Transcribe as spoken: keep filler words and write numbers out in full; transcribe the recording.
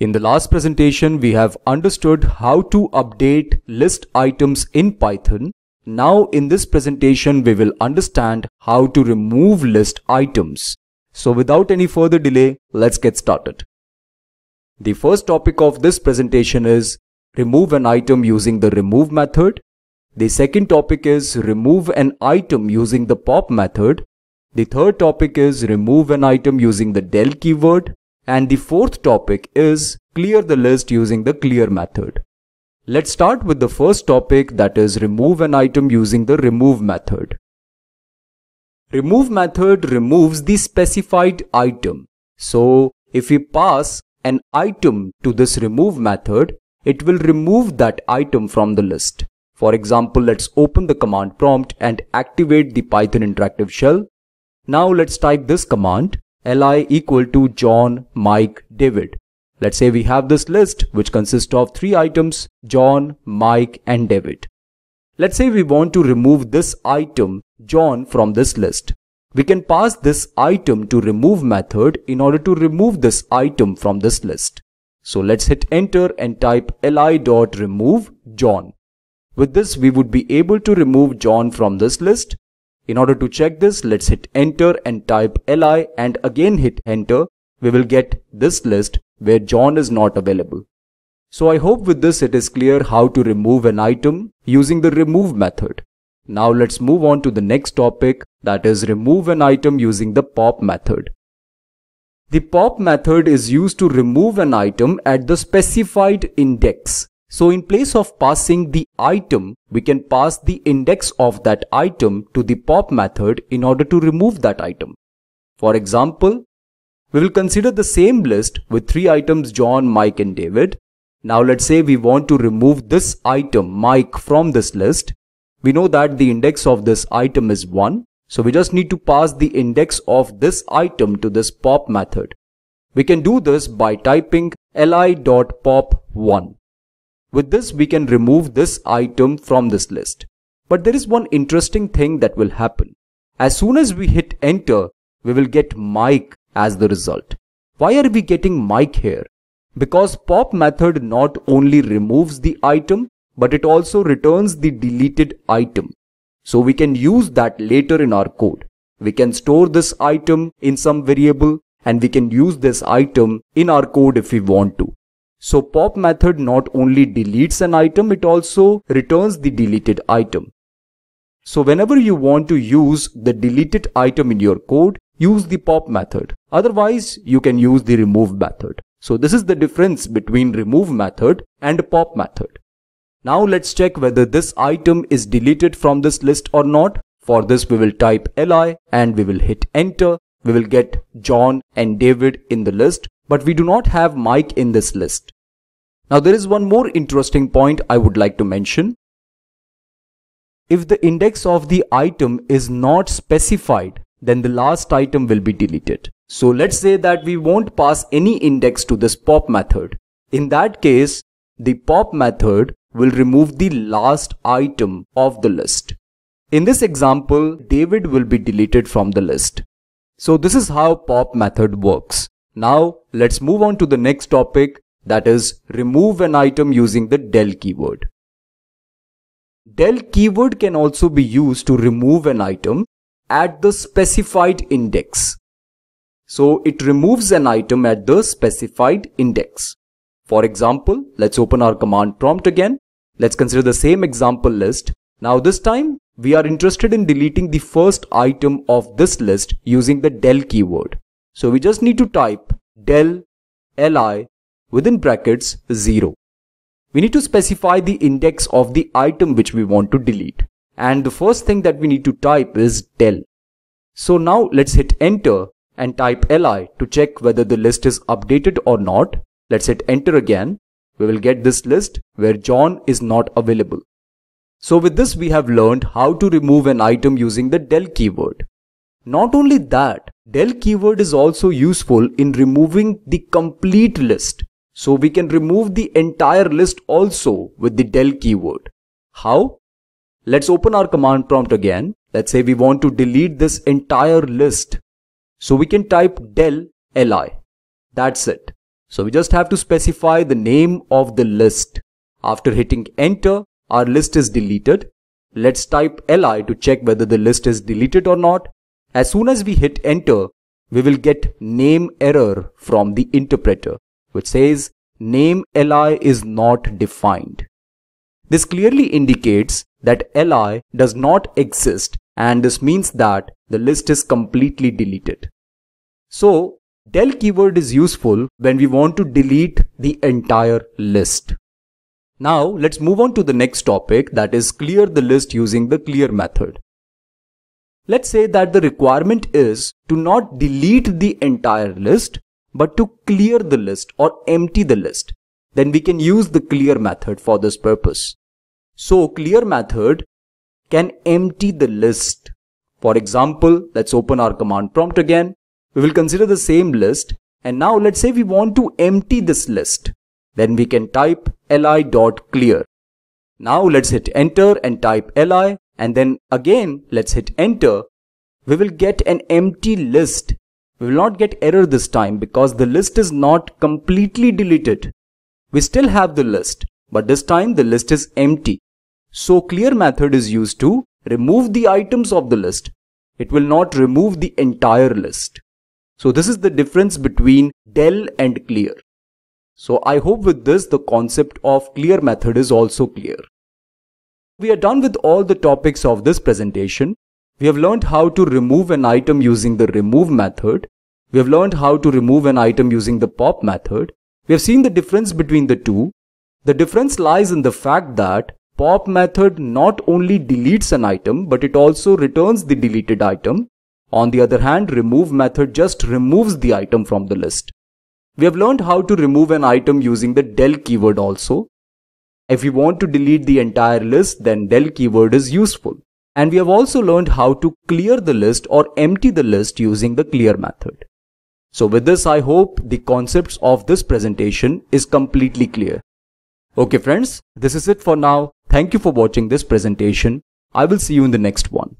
In the last presentation, we have understood how to update list items in Python. Now in this presentation, we will understand how to remove list items. So without any further delay, let's get started. The first topic of this presentation is remove an item using the remove method. The second topic is remove an item using the pop method. The third topic is remove an item using the del keyword. And the fourth topic is clear the list using the clear method. Let's start with the first topic, that is remove an item using the remove method. Remove method removes the specified item. So if we pass an item to this remove method, it will remove that item from the list. For example, let's open the command prompt and activate the Python interactive shell. Now let's type this command. Li equal to John, Mike, David. Let's say we have this list which consists of three items, John, Mike and David. Let's say we want to remove this item, John, from this list. We can pass this item to remove method in order to remove this item from this list. So let's hit enter and type li.remove John. With this, we would be able to remove John from this list. In order to check this, let's hit enter and type li and again hit enter. We will get this list where John is not available. So I hope with this it is clear how to remove an item using the remove method. Now let's move on to the next topic, that is remove an item using the pop method. The pop method is used to remove an item at the specified index. So in place of passing the item, we can pass the index of that item to the pop method in order to remove that item. For example, we will consider the same list with three items, John, Mike and David. Now let's say we want to remove this item, Mike, from this list. We know that the index of this item is one. So we just need to pass the index of this item to this pop method. We can do this by typing li.pop one. With this, we can remove this item from this list. But there is one interesting thing that will happen. As soon as we hit enter, we will get Mike as the result. Why are we getting Mike here? Because pop method not only removes the item, but it also returns the deleted item. So we can use that later in our code. We can store this item in some variable and we can use this item in our code if we want to. So pop method not only deletes an item, it also returns the deleted item. So whenever you want to use the deleted item in your code, use the pop method. Otherwise, you can use the remove method. So this is the difference between remove method and pop method. Now let's check whether this item is deleted from this list or not. For this, we will type li and we will hit enter. We will get John and David in the list, but we do not have Mike in this list. Now there is one more interesting point I would like to mention. If the index of the item is not specified, then the last item will be deleted. So let's say that we won't pass any index to this pop method. In that case, the pop method will remove the last item of the list. In this example, David will be deleted from the list. So this is how pop method works. Now let's move on to the next topic, that is remove an item using the del keyword. Del keyword can also be used to remove an item at the specified index. So it removes an item at the specified index. For example, let's open our command prompt again. Let's consider the same example list. Now this time we are interested in deleting the first item of this list using the del keyword. So we just need to type del li within brackets zero. We need to specify the index of the item which we want to delete. And the first thing that we need to type is del. So now let's hit enter and type li to check whether the list is updated or not. Let's hit enter again. We will get this list where John is not available. So with this, we have learned how to remove an item using the del keyword. Not only that, del keyword is also useful in removing the complete list. So we can remove the entire list also with the del keyword. How? Let's open our command prompt again. Let's say we want to delete this entire list. So we can type del li. That's it. So we just have to specify the name of the list. After hitting enter, our list is deleted. Let's type li to check whether the list is deleted or not. As soon as we hit enter, we will get name error from the interpreter, which says name li is not defined. This clearly indicates that li does not exist, and this means that the list is completely deleted. So, del keyword is useful when we want to delete the entire list. Now, let's move on to the next topic, that is clear the list using the clear method. Let's say that the requirement is to not delete the entire list, but to clear the list or empty the list. Then we can use the clear method for this purpose. So, clear method can empty the list. For example, let's open our command prompt again. We will consider the same list, and now let's say we want to empty this list. Then we can type li.clear. Now let's hit enter and type li, and then again let's hit enter. We will get an empty list. We will not get error this time because the list is not completely deleted. We still have the list, but this time the list is empty. So clear method is used to remove the items of the list. It will not remove the entire list. So this is the difference between del and clear. So I hope with this the concept of clear method is also clear. We are done with all the topics of this presentation. We have learned how to remove an item using the remove method. We have learned how to remove an item using the pop method. We have seen the difference between the two. The difference lies in the fact that pop method not only deletes an item, but it also returns the deleted item. On the other hand, remove method just removes the item from the list. We have learned how to remove an item using the del keyword also. If we want to delete the entire list, then del keyword is useful. And we have also learned how to clear the list or empty the list using the clear method. So with this, I hope the concepts of this presentation is completely clear. Okay friends, this is it for now. Thank you for watching this presentation. I will see you in the next one.